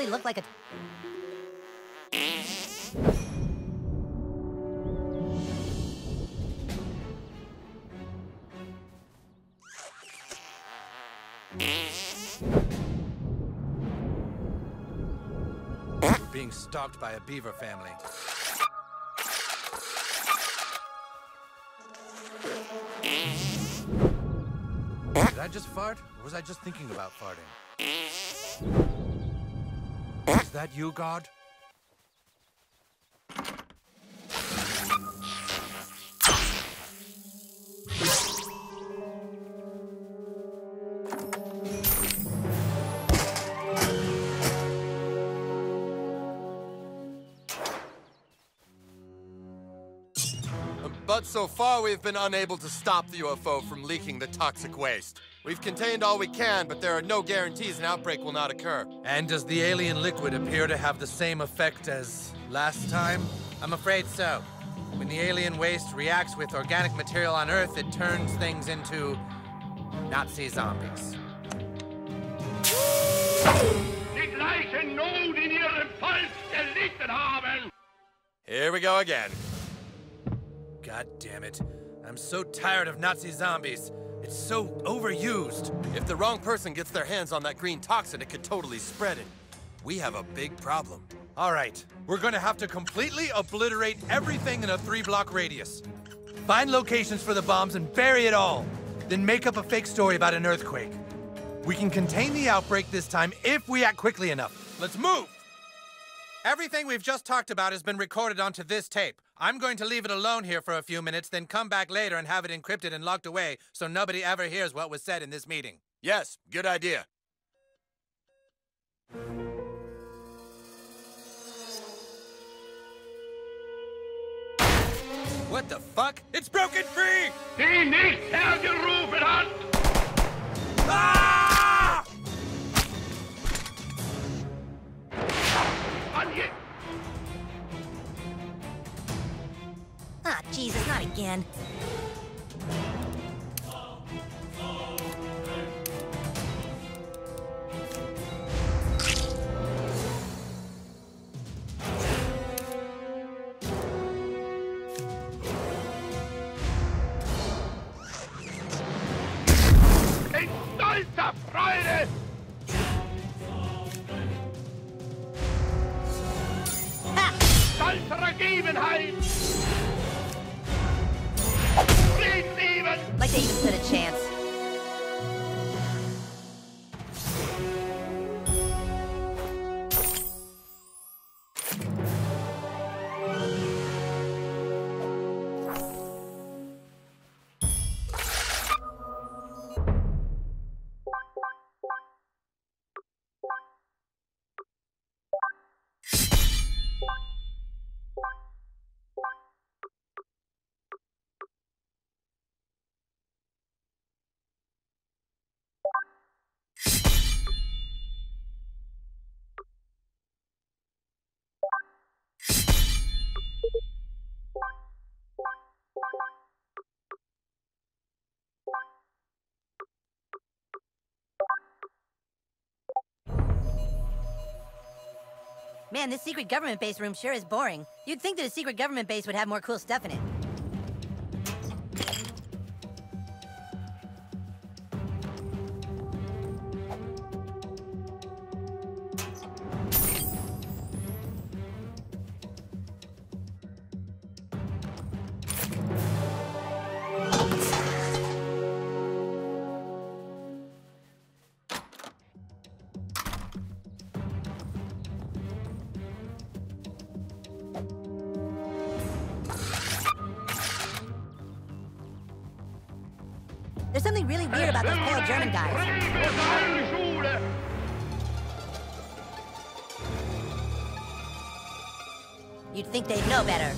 really look like a... Being stalked by a beaver family. Did I just fart, or was I just thinking about farting? Is that you, God? But so far, we've been unable to stop the UFO from leaking the toxic waste. We've contained all we can, but there are no guarantees an outbreak will not occur. And does the alien liquid appear to have the same effect as last time? I'm afraid so. When the alien waste reacts with organic material on Earth, it turns things into Nazi zombies. Here we go again. God damn it. I'm so tired of Nazi zombies. It's so overused. If the wrong person gets their hands on that green toxin, it could totally spread it. We have a big problem. All right, we're gonna have to completely obliterate everything in a 3-block radius. Find locations for the bombs and bury it all. Then make up a fake story about an earthquake. We can contain the outbreak this time if we act quickly enough. Let's move! Everything we've just talked about has been recorded onto this tape. I'm going to leave it alone here for a few minutes, then come back later and have it encrypted and locked away so nobody ever hears what was said in this meeting. Yes, good idea. What the fuck? It's broken free! Die nicht hergerufen hat! Ah! Ah, Jesus, not again. Like they even stood a chance. Man, this secret government base room sure is boring. You'd think that a secret government base would have more cool stuff in it. There's something really weird about those pale German guys. You'd think they'd know better.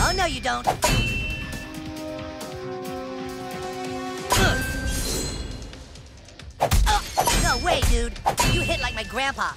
Oh, no, you don't. dude. You hit like my grandpa.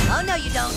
Oh, no, you don't.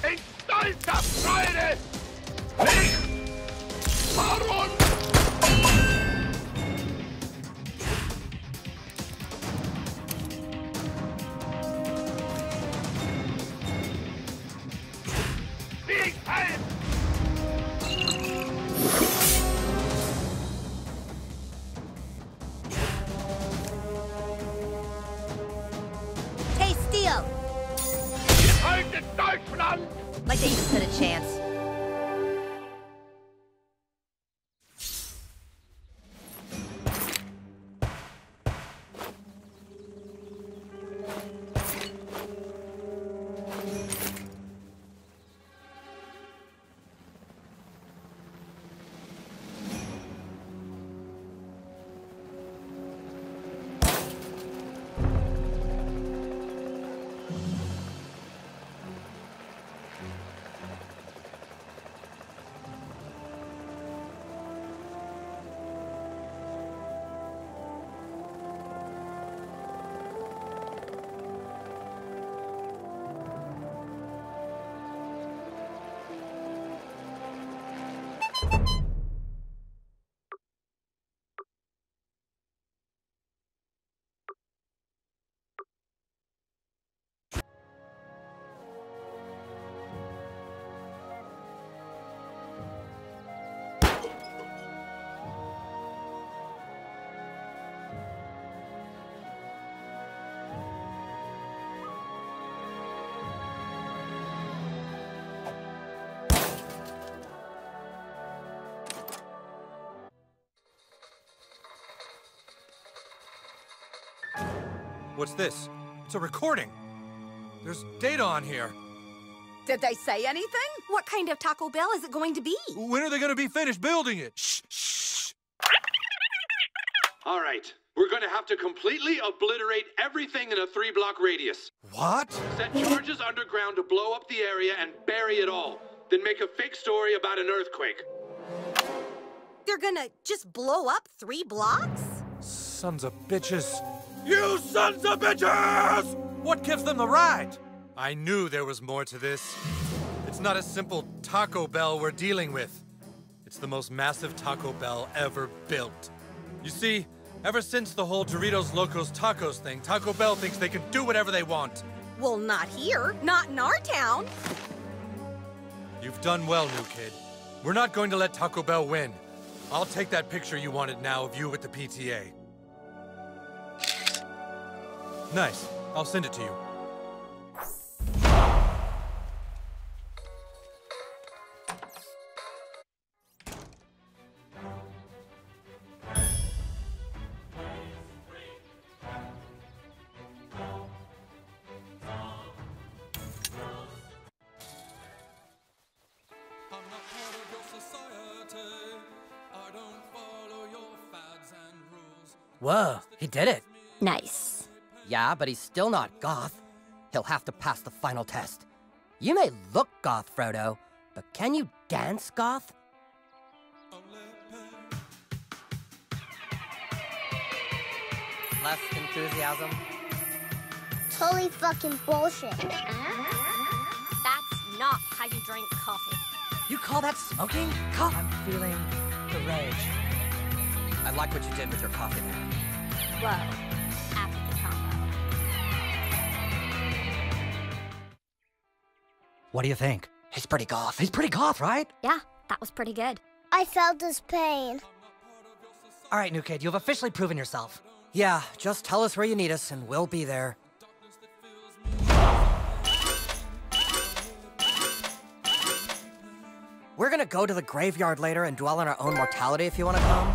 Ein stolzer Freude! Nicht! Warum? What's this? It's a recording. There's data on here. Did they say anything? What kind of Taco Bell is it going to be? When are they going to be finished building it? Shh, shh. All right. We're going to have to completely obliterate everything in a 3-block radius. What? Set charges underground to blow up the area and bury it all. Then make a fake story about an earthquake. They're going to just blow up 3 blocks? Sons of bitches. You sons of bitches! What gives them the right? I knew there was more to this. It's not a simple Taco Bell we're dealing with. It's the most massive Taco Bell ever built. You see, ever since the whole Doritos Locos Tacos thing, Taco Bell thinks they can do whatever they want. Well, not here. Not in our town. You've done well, new kid. We're not going to let Taco Bell win. I'll take that picture you wanted now of you with the PTA. Nice. I'll send it to you. Whoa, he did it. Nice. Yeah, but he's still not goth. He'll have to pass the final test. You may look goth, Frodo, but can you dance goth? Less enthusiasm. Totally fucking bullshit. That's not how you drink coffee. You call that smoking? I'm feeling the rage. I like what you did with your coffee there. Whoa. After the combo. What do you think? He's pretty goth. He's pretty goth, right? Yeah, that was pretty good. I felt his pain. All right, new kid, you've officially proven yourself. Yeah, just tell us where you need us and we'll be there. We're gonna go to the graveyard later and dwell on our own mortality if you wanna come.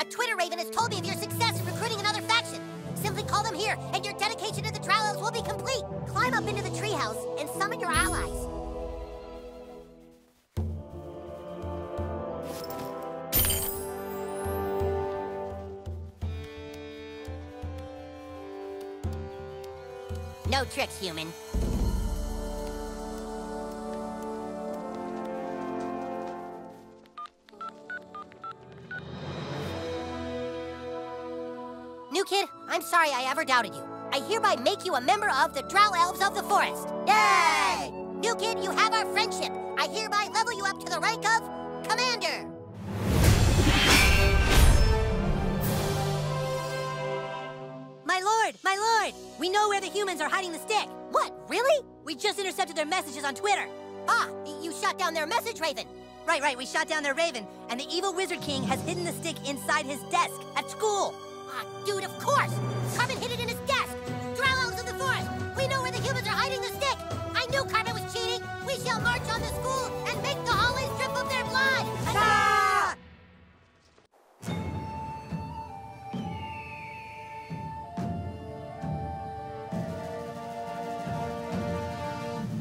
A Twitter raven has told me of your success in recruiting another faction. Simply call them here, and your dedication to the Drow Elves will be complete. Climb up into the treehouse and summon your allies. No tricks, human. New kid, I'm sorry I ever doubted you. I hereby make you a member of the Drow Elves of the Forest. Yay! New kid, you have our friendship. I hereby level you up to the rank of Commander. My lord! We know where the humans are hiding the stick. What, really? We just intercepted their messages on Twitter. Ah, you shot down their message, Raven. Right, we shot down their Raven, and the evil Wizard King has hidden the stick inside his desk at school. Ah, dude, of course! Carmen hid it in his desk! Drow Elves of the Forest! We know where the humans are hiding the stick! I knew Carmen was cheating! We shall march on the school and make the hallways drip of their blood! Ah!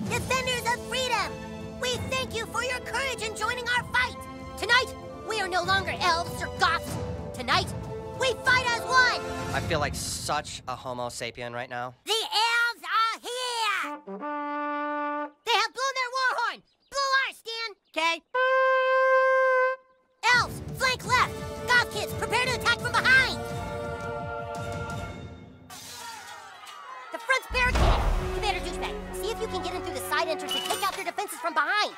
Defenders of freedom! We thank you for your courage in joining our fight! Tonight, we are no longer elves or goths! Tonight, we fight as one! I feel like such a homo sapien right now. The elves are here! They have blown their war horn! Blow ours, Stan! Okay. Elves, flank left! Goth kids, prepare to attack from behind! The front's barricaded! Commander Douchebag, see if you can get in through the side entrance and take out their defenses from behind.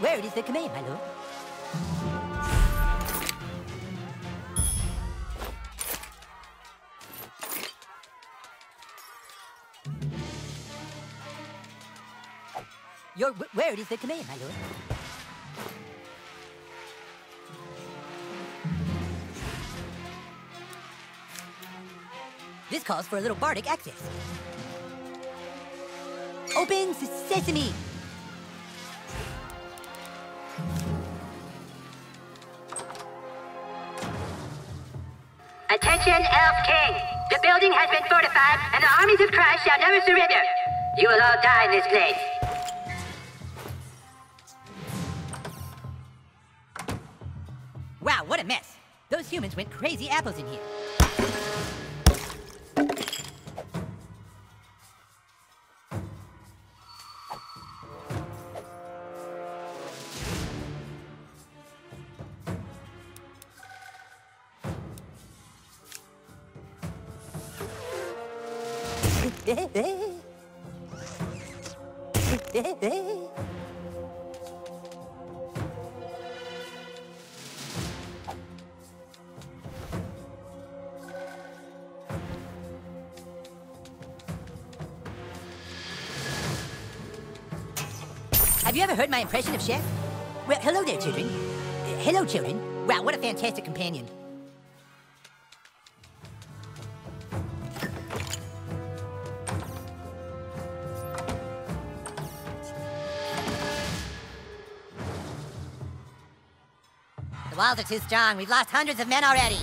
Where is the command, my lord? Where is the command, my lord? This calls for a little bardic access. Open sesame! Attention, Elf King! The building has been fortified, and the armies of Christ shall never surrender. You will all die in this place. Wow, what a mess! Those humans went crazy apples in here. Have you ever heard my impression of Chef? Well, hello there, children. Hello, children. Wow, what a fantastic companion. The walls are too strong. We've lost hundreds of men already.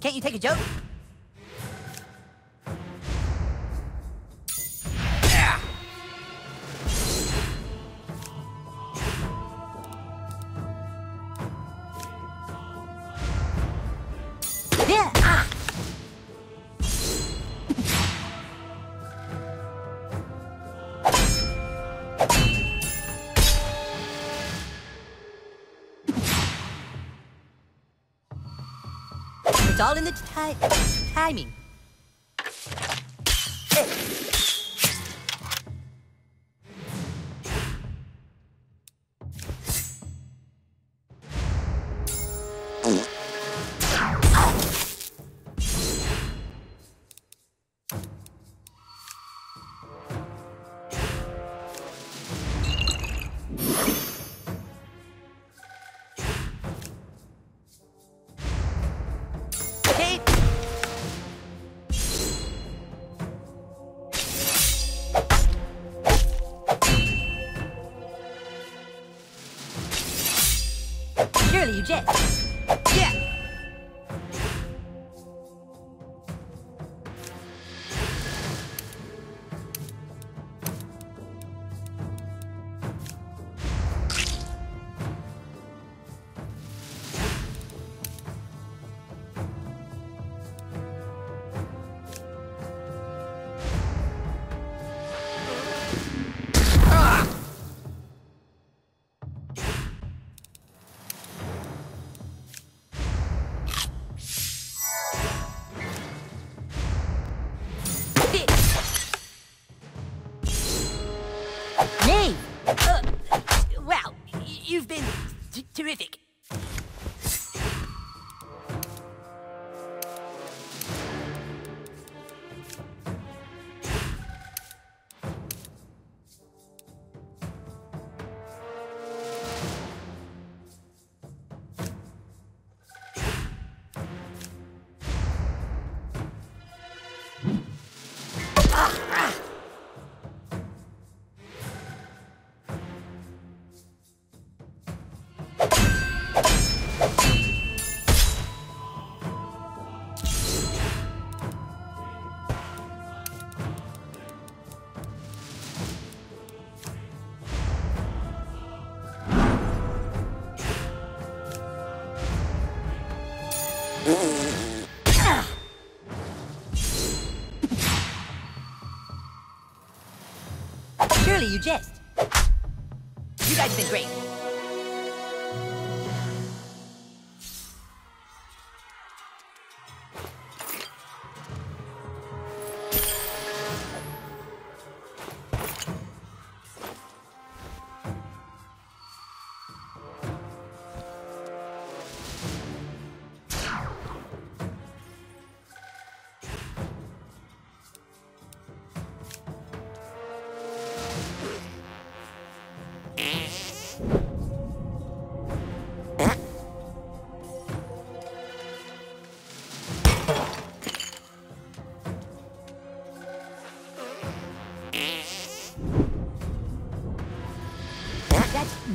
Can't you take a joke? It's all in the timing. Surely you jet. Yeah. Surely you jest. You guys have been great.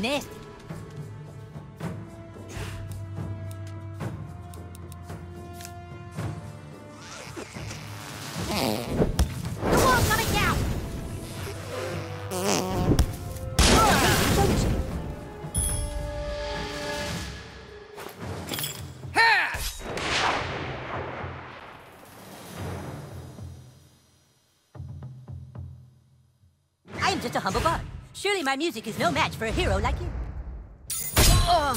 Nasty. The wall's coming down. I am just a humble bard. Surely my music is no match for a hero like you. Oh.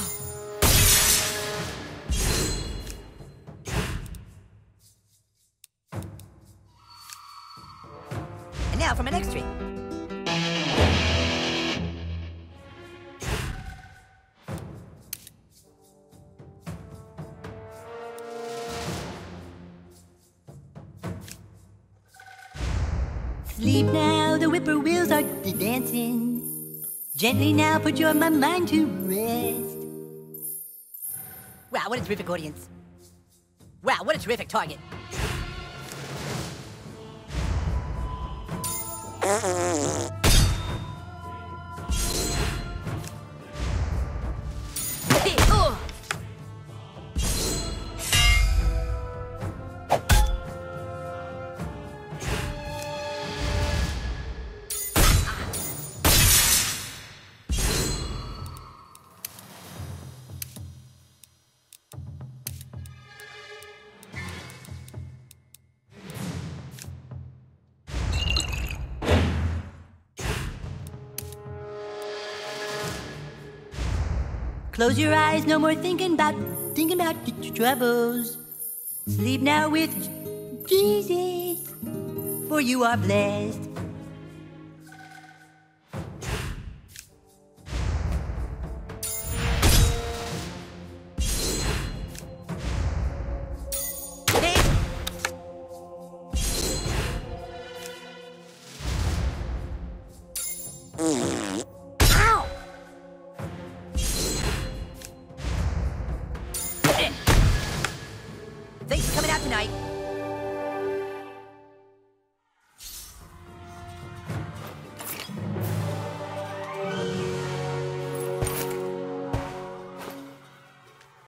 And now for my next trick. Sleep now, the whippoorwills are dancing. Gently now, put your mind to rest. Wow, what a terrific audience. Wow, what a terrific target. Close your eyes, no more thinking about troubles. Sleep now with Jesus, for you are blessed.